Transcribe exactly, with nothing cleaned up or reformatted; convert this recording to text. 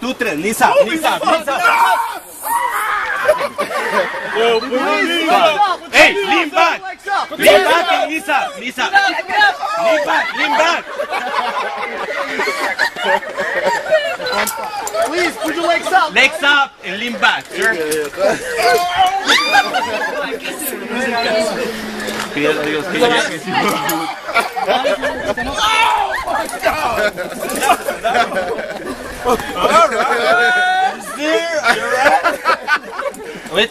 Tú tres, Lisa, Lisa, Lisa. Oh, Lisa. Hey, lean back. Lean back, Lisa, Lisa. Lean back, lean back. Please, put your legs up. Legs up and lean back. Sure. Oh, no. You're right.